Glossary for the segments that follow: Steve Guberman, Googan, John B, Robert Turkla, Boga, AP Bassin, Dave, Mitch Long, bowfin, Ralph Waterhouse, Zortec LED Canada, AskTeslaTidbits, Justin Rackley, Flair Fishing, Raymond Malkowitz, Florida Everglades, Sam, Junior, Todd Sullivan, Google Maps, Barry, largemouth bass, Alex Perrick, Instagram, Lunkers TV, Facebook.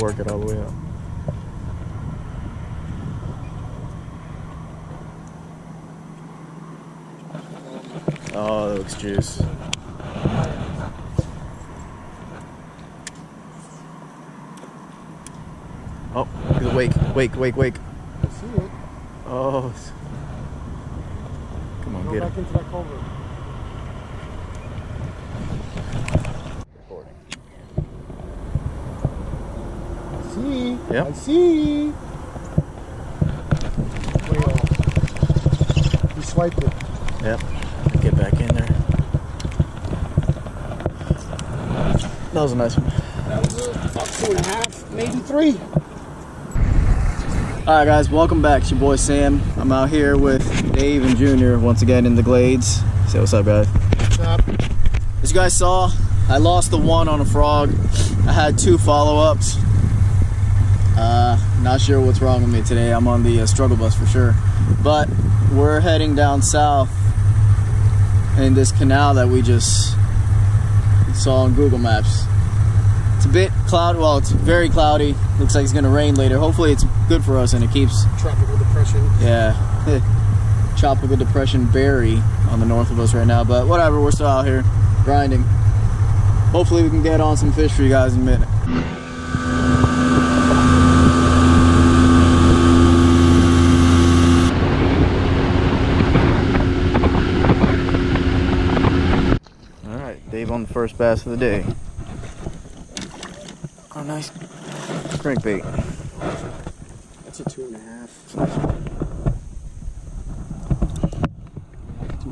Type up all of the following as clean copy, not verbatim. work it all the way up. Oh, that looks juice. Oh, he's awake. Wake, wake, wake. I see it. Oh. Come on, get him. Go back into that culvert. Recording. I see. Yep. I see. Way off. He swiped it. Yep. Get back in there. That was a nice one. That was about 2.5, maybe 3. Alright guys, welcome back. It's your boy Sam. I'm out here with Dave and Junior once again in the glades. Say what's up guys. What's up? As you guys saw, I lost the one on a frog. I had 2 follow-ups. Not sure what's wrong with me today. I'm on the struggle bus for sure. But we're heading down south in this canal that we just saw on Google Maps. It's a bit cloudy, well, it's very cloudy. Looks like it's gonna rain later. Hopefully it's good for us and it keeps... Tropical depression. Yeah. Tropical depression Barry on the north of us right now, but whatever, we're still out here grinding. Hopefully we can get on some fish for you guys in a minute. On the first bass of the day. Oh, nice crankbait. That's a 2.5. Nice. 2.5.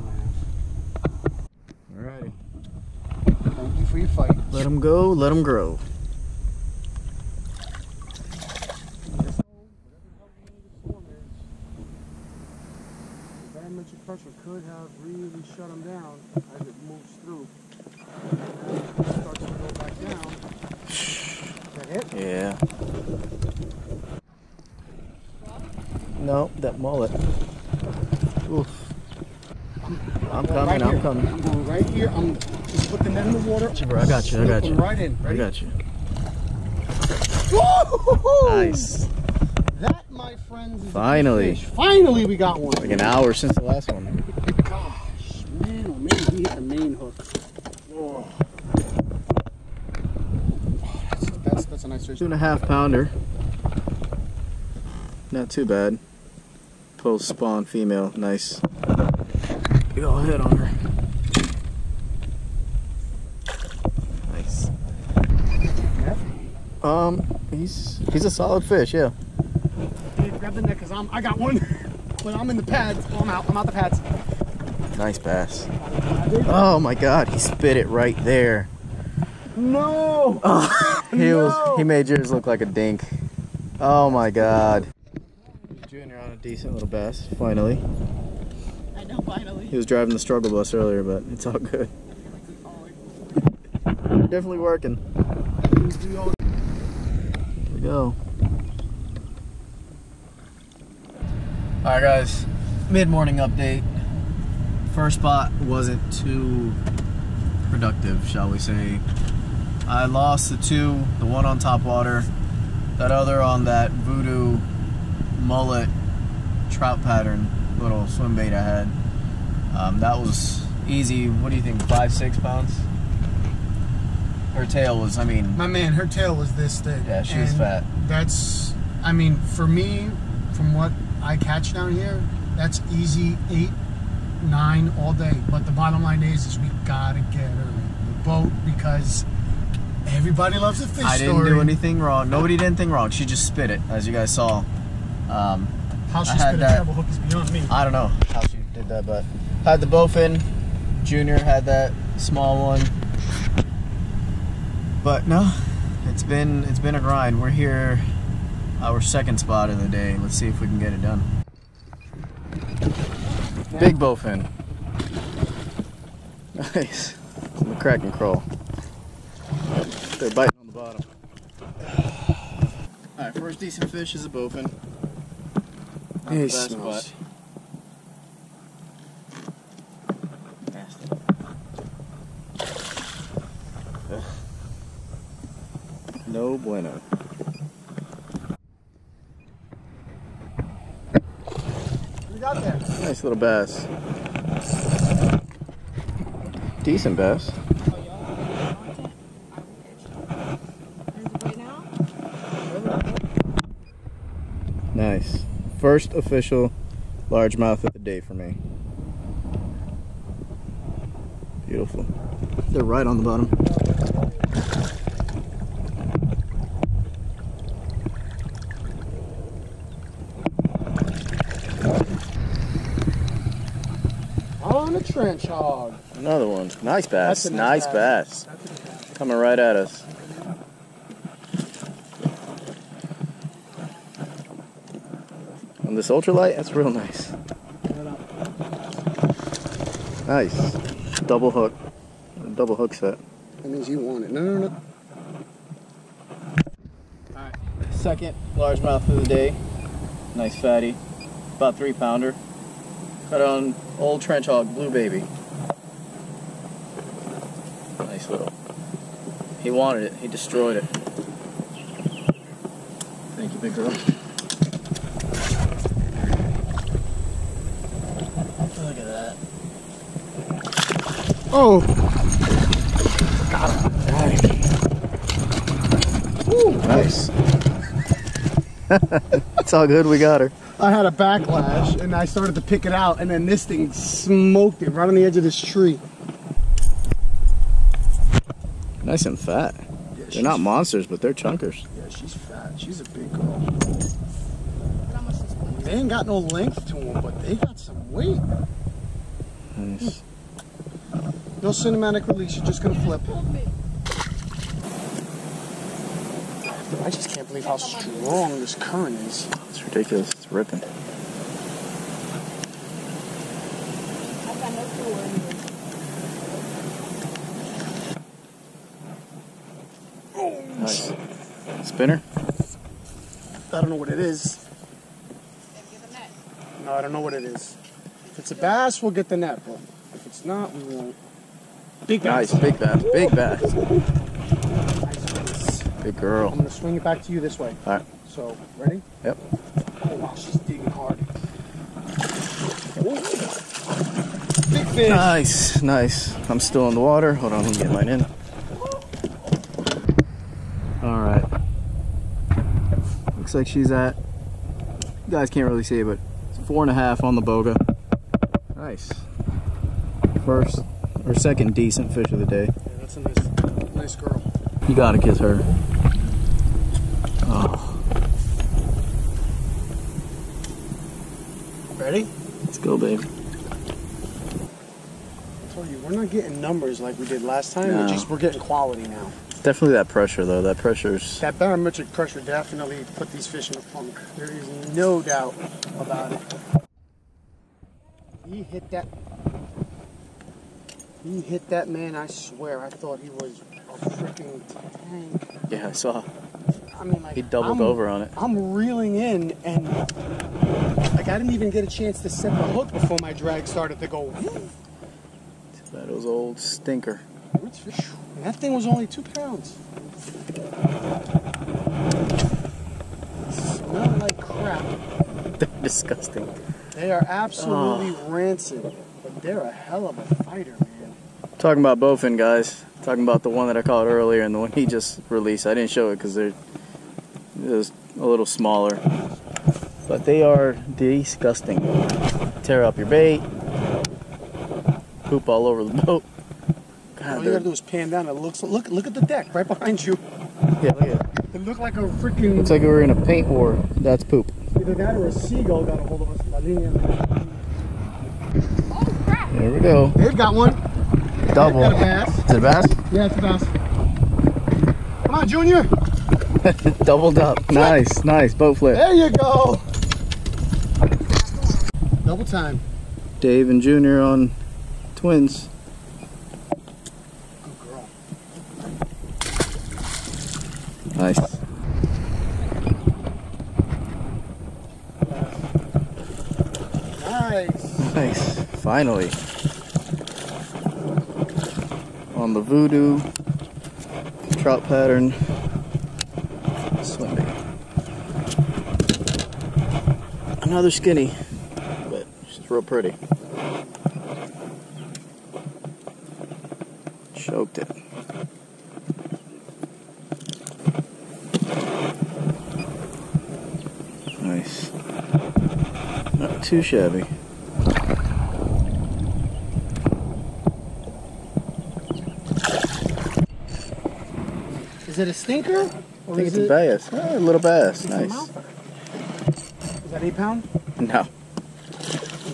Alrighty. Thank you for your fight. Let them go, let them grow. The barometric pressure could have really shut them down as it moves through. Starts to go back down. That it? Yeah. No, that mullet. Oof. I'm coming. I'm going right here. I'm just putting them in the water. Bro, I got you. I got you. Right in. Ready? I got you. Woo! Nice. That, my friends, is finally. Fish. Finally, we got one. Like an hour since the last one. Gosh, man, oh man, he hit the main hook. Oh, that's a nice fish. 2.5 pounder. Not too bad. Post spawn female, nice. Big old head on her. Nice. Yeah. He's a solid fish, yeah. Hey, grab the net, cause I got one. When I'm in the pads, well, I'm out the pads. Nice bass. Oh my god, he spit it right there. No! Oh, he made yours look like a dink. Oh my god. Junior on a decent little bass, finally. I know, finally. He was driving the struggle bus earlier, but it's all good. Definitely working. Here we go. Alright guys, mid-morning update. First spot wasn't too productive, shall we say. I lost the 2, the one on top water, that other on that voodoo mullet trout pattern little swim bait I had. That was easy, what do you think, 5, 6 pounds? Her tail was, I mean... My man, her tail was this thick. Yeah, she was fat. That's, I mean, for me, from what I catch down here, that's easy 8, 9 all day, but the bottom line is we gotta get her in the boat because everybody loves a fish story. I didn't do anything wrong. Nobody did anything wrong. She just spit it, as you guys saw. How she spit a treble hook is beyond me. I don't know how she did that, but had the bowfin. Junior had that small one, but no, it's been a grind. We're here, our second spot of the day. Let's see if we can get it done. Big bowfin. Nice. The crack and crawl. They're biting on the bottom. Alright, first decent fish is a bowfin. Not the best, but nasty. No bueno. Nice little bass. Decent bass. Nice. First official largemouth of the day for me. Beautiful. They're right on the bottom. On a trench hog. Another one. Nice bass. Nice bass. Coming right at us. On this ultralight, that's real nice. Nice. Double hook. Double hook set. That means you want it. No, no, no. Alright. Second largemouth of the day. Nice fatty. About 3-pounder. Cut on old trench hog, blue baby. Nice little. He wanted it. He destroyed it. Thank you, big girl. Look at that. Oh! Got him. Nice. Ooh, nice. That's how good we got her. I had a backlash and I started to pick it out, and then this thing smoked it right on the edge of this tree. Nice and fat. Yeah, they're not monsters, but they're chunkers. Yeah, she's fat. She's a big girl. They ain't got no length to them, but they got some weight. Nice. No cinematic release, you're just gonna flip. I just can't believe how strong this current is. It's ridiculous, it's ripping. Nice. Spinner? I don't know what it is. No, I don't know what it is. If it's a bass, we'll get the net, but if it's not, we won't. Big bass. Nice, big bass, big bass. Big girl. I'm gonna swing it back to you this way. All right. So, ready? Yep. Oh wow, she's digging hard. Big fish. Nice, nice. I'm still in the water. Hold on, let me get mine in. All right. Looks like she's at. You guys can't really see it, but it's 4.5 on the boga. Nice. First. Her second decent fish of the day. Yeah, that's a nice girl. You gotta kiss her. Oh. Ready? Let's go, babe. I told you, we're not getting numbers like we did last time. No. We're getting quality now. Definitely that pressure, though. That barometric pressure definitely put these fish in a funk. There is no doubt about it. You hit that. He hit that man, I swear, I thought he was a freaking tank. Yeah, I saw. I mean, like, he doubled over on it. I'm reeling in, and like I didn't even get a chance to set the hook before my drag started to go. That was old stinker. And that thing was only 2 pounds. It smelled like crap. They're disgusting. They are absolutely rancid, but they're a hell of a fighter, man. Talking about bowfin, guys. Talking about the one that I caught earlier and the one he just released. I didn't show it because they're just a little smaller. But they are disgusting. Tear up your bait. Poop all over the boat. God, all you gotta do is pan down. It looks. Look at the deck right behind you. Yeah, look at it. It looked like a freaking. Looks like we were in a paint war. That's poop. Either that or a seagull got a hold of us. Oh crap! There we go. They've got one. Double. It's a bass. Is it a bass? Yeah, it's a bass. Come on, Junior. Doubled up. Flip. Nice, nice. Boat flip. There you go. Double time. Dave and Junior on twins. Good girl. Nice. Nice. Nice. Finally. On the voodoo trout pattern swimming. Another skinny, but she's It's real pretty. Choked it. Nice. Not too shabby. Is it a stinker? I think it's a bass. Oh, a little bass. Nice. Is that 8 pound? No.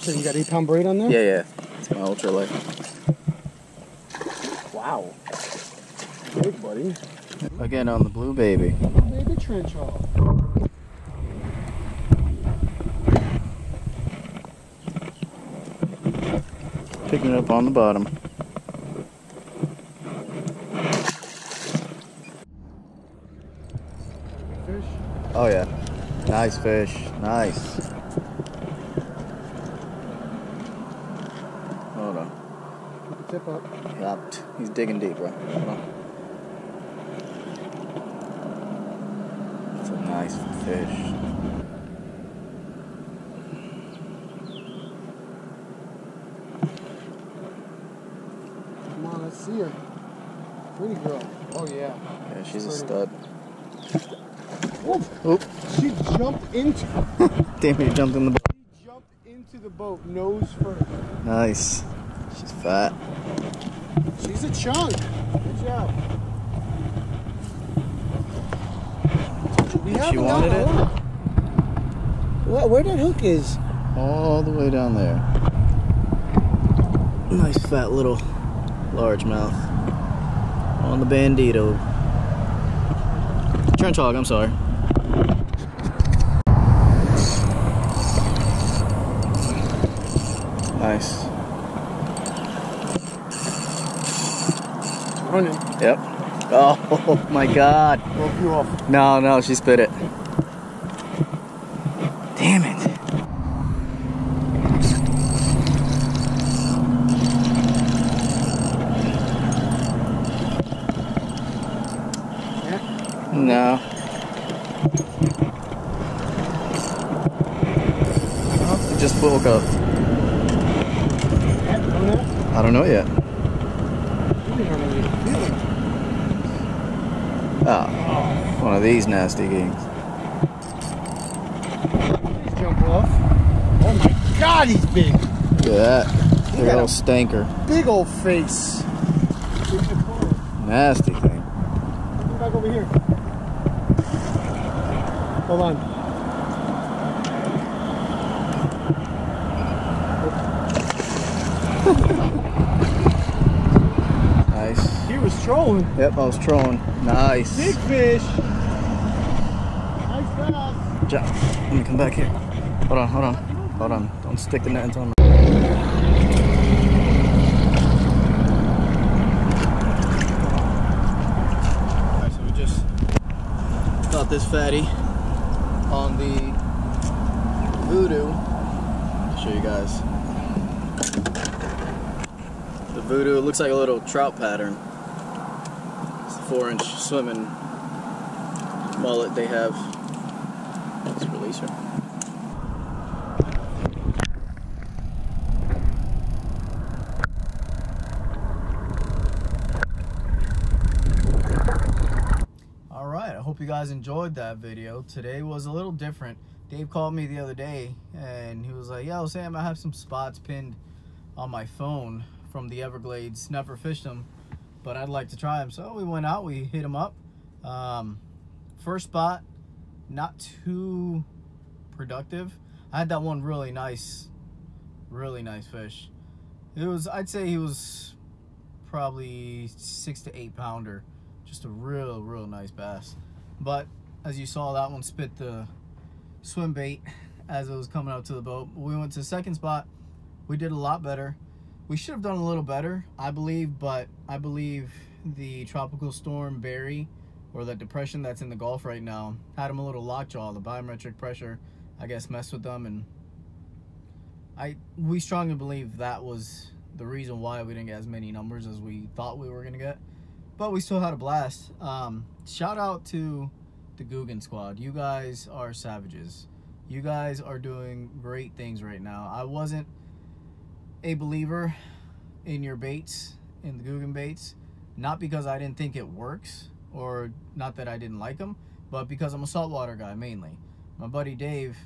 So you got 8 pound braid on there? Yeah, yeah. It's my ultra light. Wow. Big buddy. Again on the blue baby. Baby trench haul. Picking it up on the bottom. Oh yeah, nice fish, nice. Hold on. Tip up. Dropped. He's digging deep, bro. Hold on. That's a nice fish. Come on, let's see her. Pretty girl. Oh yeah. Yeah, she's pretty. A stud. Oop. She jumped into damn it, jumped in the boat. She jumped into the boat, nose first. Nice. She's fat. She's a chunk. Good job. We have it. Well, where that hook is? All the way down there. Nice fat little largemouth. On the bandito. Trench hog, I'm sorry. Nice. Running. Yep. Oh my God. Broke you off. No, she spit it. Damn it. Yeah. No. Oh, it just woke up. I don't know yet. Oh, one of these nasty gigs. Please jump off. Oh my God, he's big. Look at that. Big old stinker. Big old face. Nasty thing. Come back over here. Hold on. Trolling. Yep, I was trolling. Nice. Big fish. Nice bass. Good job. Let me come back here. Hold on. Don't stick the net on me. Alright, so we just caught this fatty on the voodoo. I'll show you guys. The voodoo, it looks like a little trout pattern. 4-inch swimming mullet they have. Let's release her. Alright, I hope you guys enjoyed that video. Today was a little different. Dave called me the other day and he was like, yo Sam, I have some spots pinned on my phone from the Everglades. Never fished them, but I'd like to try them. So we went out, we hit them up. First spot, not too productive. I had that one really nice fish. It was, I'd say he was probably 6 to 8 pounder. Just a real nice bass. But as you saw, that one spit the swim bait as it was coming out to the boat. We went to the second spot. We did a lot better. We should have done a little better, I believe, but I believe the tropical storm Barry, or that depression that's in the Gulf right now, had them a little lockjaw. The biometric pressure, I guess, messed with them, and we strongly believe that was the reason why we didn't get as many numbers as we thought we were going to get. But we still had a blast. Shout out to the Googan squad. You guys are savages. You guys are doing great things right now. I wasn't a believer in your baits, in the Googan baits, not because I didn't think it works or not that I didn't like them, but because I'm a saltwater guy mainly. My buddy Dave,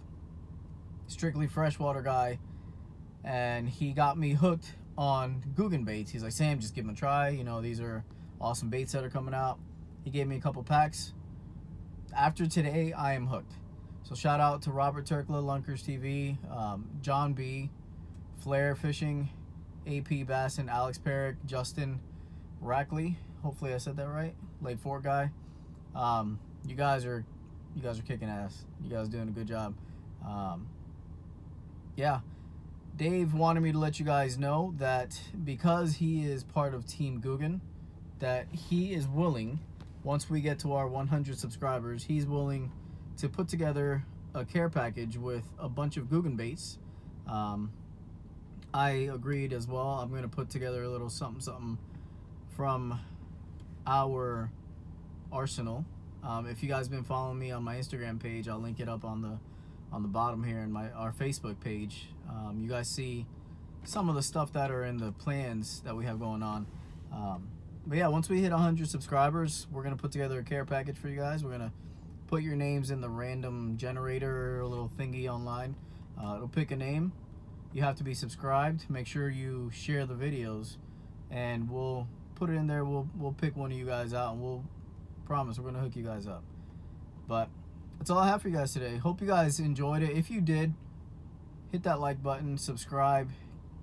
strictly freshwater guy, and he got me hooked on Googan baits. He's like, Sam, just give them a try. You know, these are awesome baits that are coming out. He gave me a couple packs. After today, I am hooked. So shout out to Robert Turkla, Lunkers TV, John B, Flair Fishing, AP Bassin, Alex Perrick, Justin Rackley. Hopefully I said that right. Late Fort guy. You guys are kicking ass. You guys are doing a good job. Yeah, Dave wanted me to let you guys know that because he is part of Team Googan, that he is willing, once we get to our 100 subscribers, he's willing to put together a care package with a bunch of Googan baits. I agreed as well. I'm gonna put together a little something something from our arsenal. If you guys have been following me on my Instagram page, I'll link it up on the bottom here in our Facebook page. You guys see some of the stuff that are in the plans that we have going on. But yeah, once we hit 100 subscribers, we're gonna put together a care package for you guys. We're gonna put your names in the random generator, a little thingy online. It'll pick a name. You have to be subscribed. Make sure you share the videos, and we'll put it in there. We'll pick one of you guys out, and we'll promise we're gonna hook you guys up. But that's all I have for you guys today. Hope you guys enjoyed it. If you did, hit that like button, subscribe,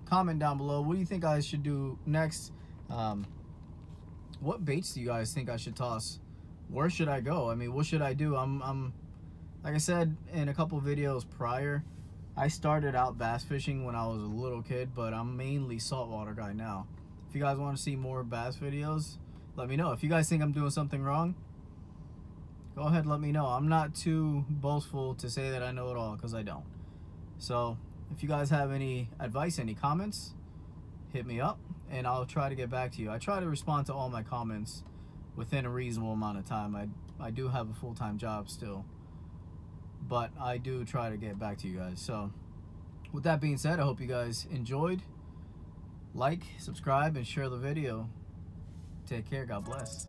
comment down below. What do you think I should do next? What baits do you guys think I should toss? Where should I go? I mean, what should I do? I'm like I said in a couple videos prior, I started out bass fishing when I was a little kid, but I'm mainly saltwater guy now. If you guys want to see more bass videos, let me know. If you guys think I'm doing something wrong, go ahead, let me know. I'm not too boastful to say that I know it all, because I don't. So if you guys have any advice, any comments, hit me up and I'll try to get back to you. I try to respond to all my comments within a reasonable amount of time. I do have a full-time job still, but I do try to get back to you guys. So with that being said, I hope you guys enjoyed. Like, subscribe, and share the video. Take care. God bless.